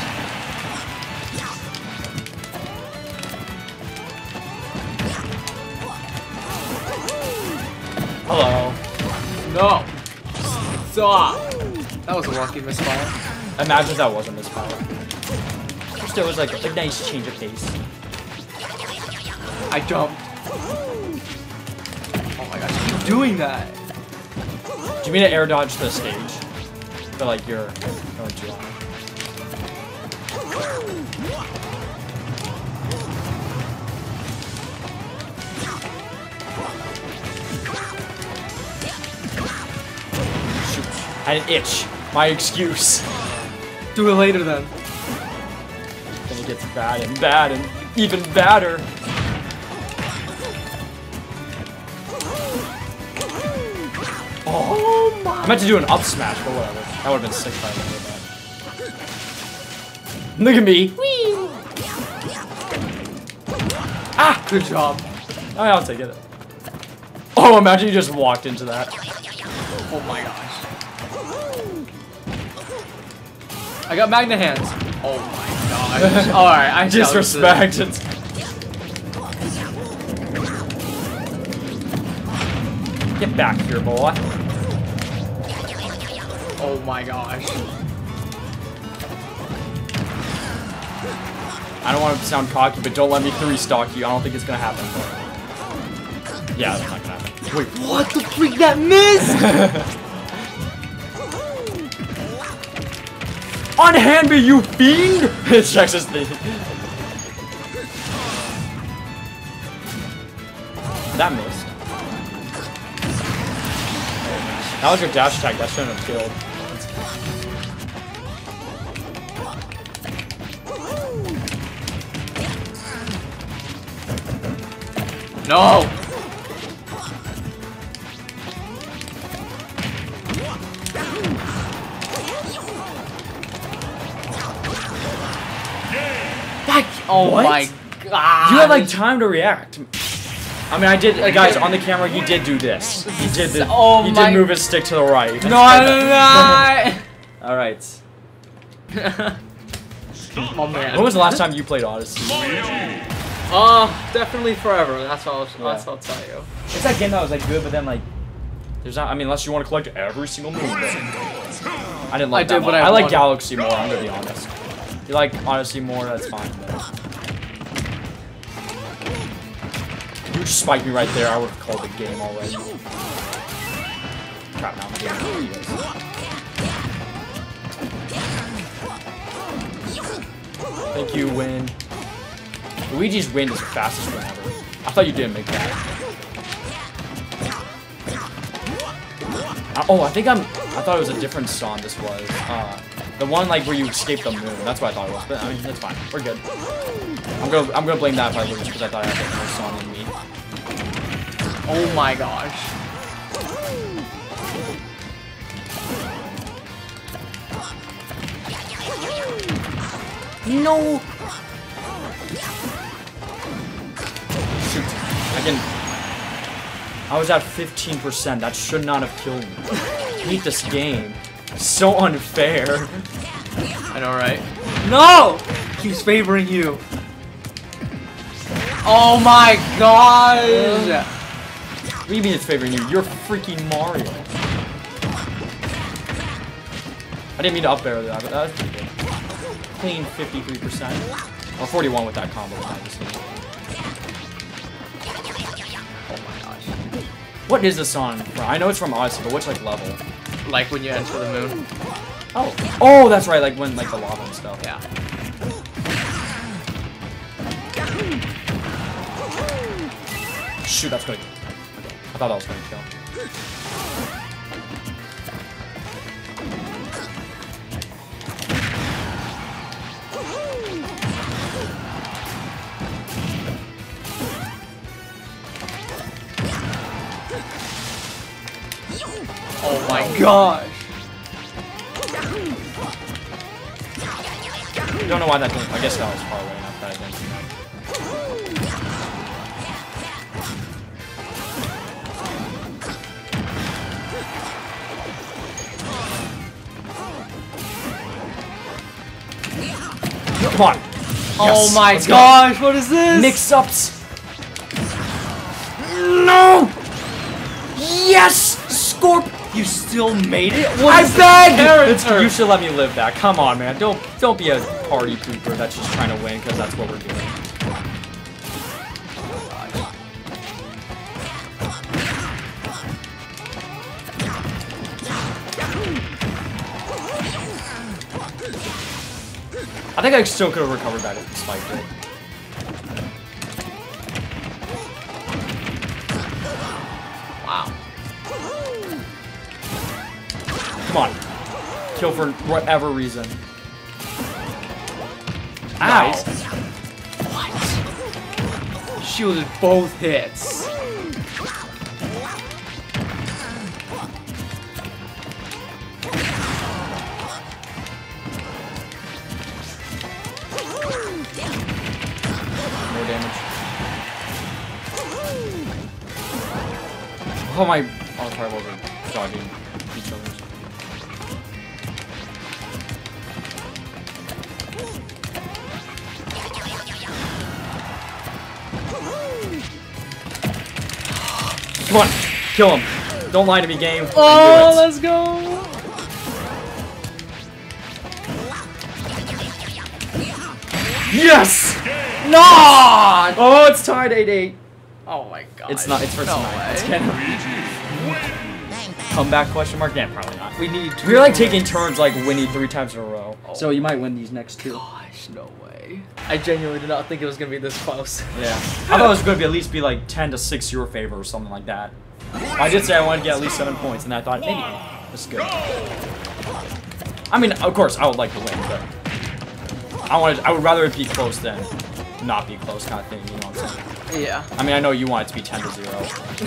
Hello. No. Stop. That was a lucky misfire. Imagine that was a misfire. It was like a nice change of pace. I jumped. Oh my gosh, I keep doing that. Do you mean to air dodge the stage? I feel like you're going too long. Shoot. I had an itch. My excuse. Do it later then. Gets bad and bad and even badder. Oh my! I meant to do an up smash, but whatever. That would have been sick if I remember that. Look at me. Whee. Ah! Good job. I mean, I'll take it. Oh, imagine you just walked into that. Oh my gosh. I got Magna Hands. Oh my gosh. Alright, I disrespect it. Get back here, boy. Oh my gosh. I don't want to sound cocky, but don't let me three-stock you. I don't think it's going to happen. Yeah, that's not going to happen. Wait, what the freak? That missed! Unhand me, you fiend! It checks his thing. That missed. That was your dash attack. That shouldn't have killed. No! That, oh what? My god! You had like time to react. I mean, I did, uh, guys, on the camera, he did do this. He did the, oh He my did move his stick to the right. No, no, no. Alright. Oh, man. When was the last time you played Odyssey? Oh, definitely forever. That's all, that's yeah. all I'll tell you. It's that game that was, like, good, but then, like, there's not, I mean, unless you want to collect every single move. I didn't like I that did, much. But I, I like Galaxy more, I'm going to be honest. You like Odyssey more, that's fine, though. You just spiked me right there, I would have called the game already. Crap, now I'm getting it. Thank you, win. Luigi's win is the fastest win ever. I thought you didn't make that. I, oh, I think I'm... I thought it was a different song this was. Uh, the one, like, where you escape the moon. That's what I thought it was. But, I mean, that's fine. We're good. I'm gonna, I'm gonna blame that if I lose, because I thought I had that song in me. Oh my gosh. No! Shoot. I can... I was at fifteen percent. That should not have killed me. I hate this game. It's so unfair. I know, right? No! He's favoring you. Oh my gosh! What do you mean it's favoring you? You're freaking Mario. I didn't mean to up arrow that, but that was pretty good. Clean fifty-three percent. Or forty-one with that combo, obviously. Oh my gosh. What is this song? I know it's from Odyssey, but which like level? Like when you enter the moon. Oh. Oh, that's right, like when like the lava and stuff. Yeah. Shoot, that's good. I thought I was going to kill. Oh my gosh! Don't know why that didn't. I guess that was far away enough that I didn't see that. Come on. Yes. Oh my Let's gosh, go. What is this? Mix-ups. No! Yes! Scorp! You still made it? What I beg! You should let me live that. Come on, man. Don't don't be a party pooper that's just trying to win, because that's what we're doing. I think I still could have recovered that if it spiked it. Wow. Come on. Kill for whatever reason. Ow. Nice. What? Shielded both hits. Damage. Oh my... Oh, sorry, I wasn't dodging each other. Come on, kill him. Don't lie to me, game. Oh, let's go. Yes! No! Oh, it's tied eight eight. Oh my god. It's not, it's first no nine. It's Ken. Comeback question mark? Yeah, probably not. We need two. We're like taking turns like winning three times in a row. Oh. So you might win these next two. Gosh, no way. I genuinely did not think it was gonna be this close. Yeah. I thought it was gonna be at least be like ten to six your favor or something like that. I did say I wanted to get at least seven points, and I thought, maybe that's good. I mean, of course I would like to win, but I wanted I would rather it be close than not be close kind of thing, you know what I'm saying? Yeah. I mean, I know you want it to be ten to zero,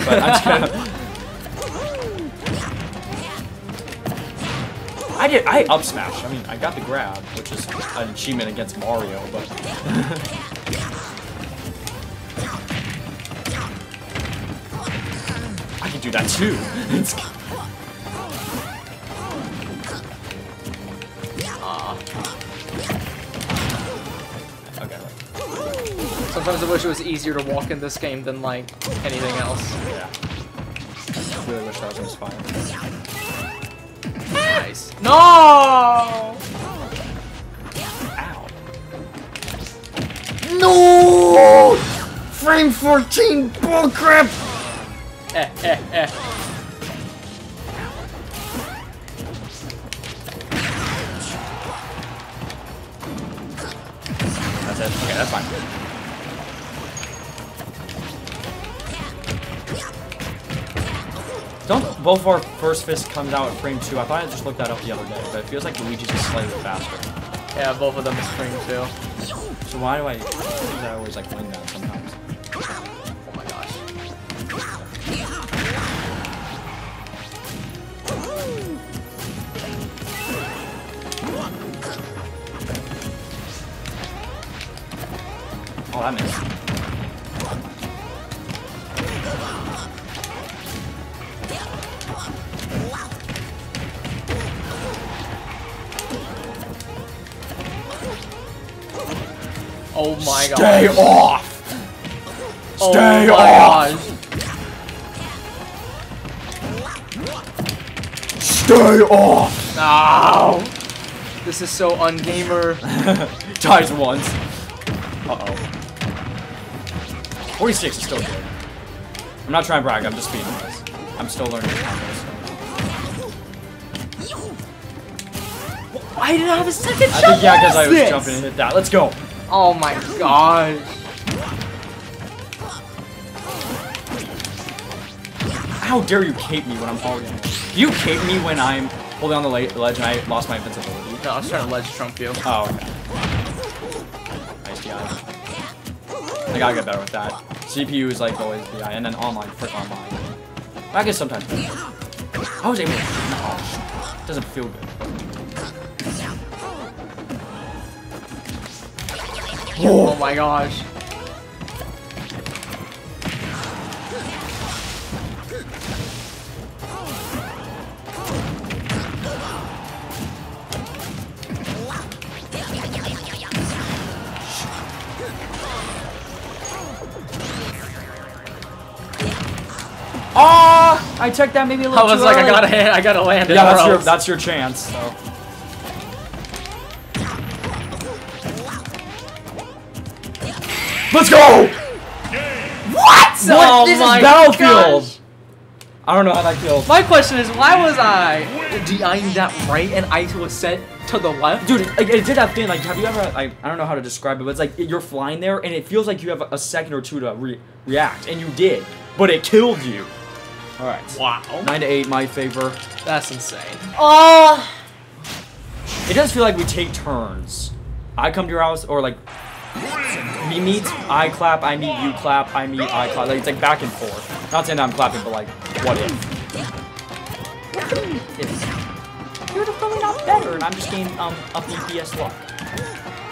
but I'm just gonna. I did. I up smash. I mean, I got the grab, which is an achievement against Mario, but. I can do that too. It's. Sometimes I wish it was easier to walk in this game than, like, anything else. Yeah. I really wish that was inspiring. Nice. No! Ow. No! Frame fourteen bullcrap! Eh, eh, eh. That's it. Okay, that's fine. Don't both our first fist comes out at frame two? I thought I just looked that up the other day, but it feels like Luigi's is slightly faster. Yeah, both of them is frame two. So why do I, I always like win that sometimes? Oh my gosh. Oh, that missed. Oh my god. Stay off! Stay oh off! Stay off! No! This is so ungamer. Ties once. Uh-oh. forty-six is still good. I'm not trying to brag, I'm just being honest. I'm still learning the combos. Why did I have a second shot? I think yeah, because I was this? jumping and hit that. Let's go! Oh my gosh. How dare you cape me when I'm holding on? Do you cape me when I'm holding on the ledge and I lost my invincibility? No, I was trying to ledge trump you. Oh, okay. Nice D I. I gotta get better with that. C P U is like always D I, and then online, frick online. I guess sometimes. I was able to. Oh, it doesn't feel good. Oh my gosh. Oh, I checked that maybe a little I was too like, early. I gotta hit, I gotta land. Yeah, that's your, that's your chance. So. Let's go! What? What? Oh this is Battlefield! Gosh. I don't know how that feels. My question is, why was I D I-ing that right and I was sent to the left? Dude, it, it did that thing, like, have you ever, I, I don't know how to describe it, but it's like, you're flying there and it feels like you have a second or two to re react, and you did, but it killed you. Alright. Wow. nine to eight, my favor. That's insane. Oh! Uh, it does feel like we take turns. I come to your house, or like, me meets, I clap, I meet, you clap, I meet, I clap. Like, it's like back and forth. Not saying that I'm clapping, but like, what if? If. You're probably not better, and I'm just getting um, a B S luck.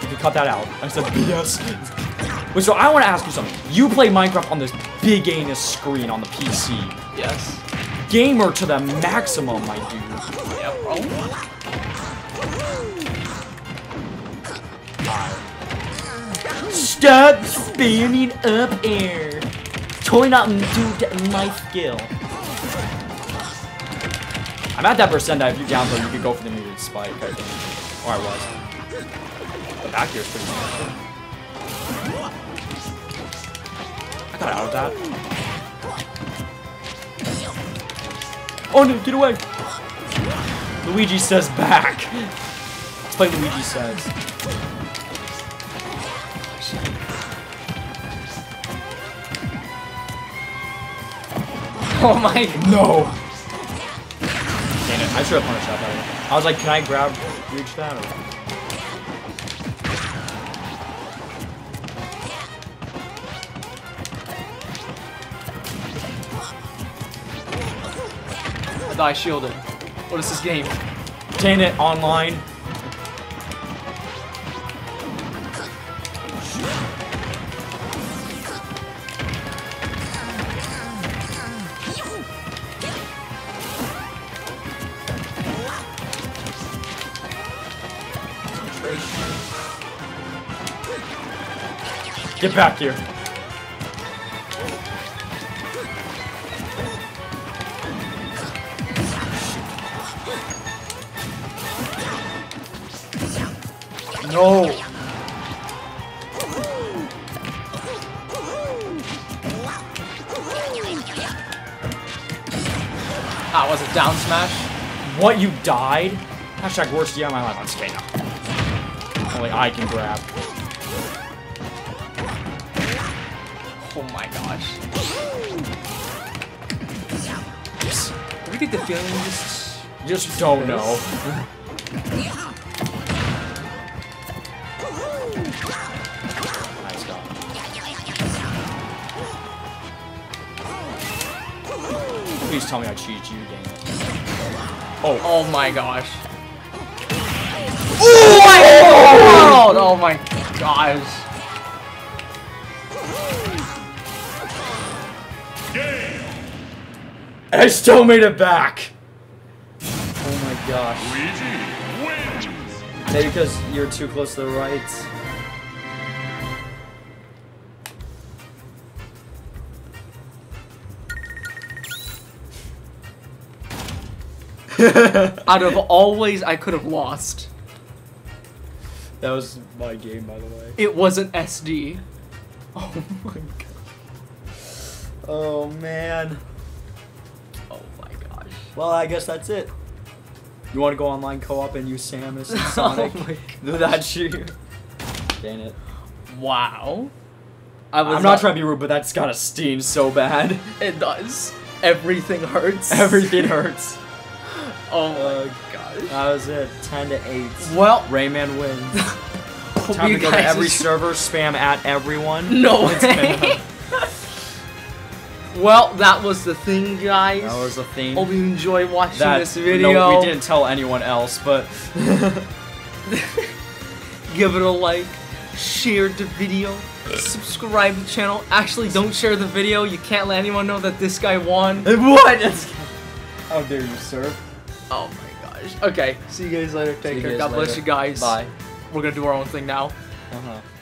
You can cut that out. I said B S. Wait, so I want to ask you something. You play Minecraft on this big anus screen on the P C. Yes. gamer to the maximum, my dude. Yeah, bro. Stop spinning up air. Toy out and do my skill. I'm at that percentile. If you down though, you could go for the muted spike, I think. Or I was. The back here is pretty much. Got out of that. Oh no, get away! Luigi says back. Let's play Luigi says. Oh my no! Dang it, I should have punished that better. I was like, can I grab reach that or I shielded. What is this game? Dang it, online. Get back here. No! Ah, was it down smash? What, you died? Hashtag worst year of my life on Skate now. Only I can grab. Oh my gosh. Do we get the feeling we just... Just don't know. Please tell me I cheated you, dang it. Oh. Oh my gosh. Ooh, I oh! Oh my gosh. Game. I still made it back. Oh my gosh. Luigi wins. Maybe because you're too close to the right. Out of all ways, I could have lost. That was my game, by the way. It wasn't S D. Oh my gosh. Oh man. Oh my gosh. Well, I guess that's it. You want to go online co-op and use Samus and Sonic? Oh my Do that shit. Dang it. Wow. I was I'm not, not trying to be rude, but that's gotta sting so bad. It does. Everything hurts. Everything hurts. Oh my uh, gosh. That was it. ten to eight. Well, Rayman wins. Time to go to every server, spam at everyone. No way. Well, that was the thing, guys. That was the thing. Hope you enjoy watching that, this video. No, we didn't tell anyone else, but give it a like, share the video, subscribe to the channel. Actually, don't share the video. You can't let anyone know that this guy won. What? How dare you, sir? Oh my gosh. Okay, see you guys later. Take care. God bless you guys. Bye. We're gonna do our own thing now. Uh-huh.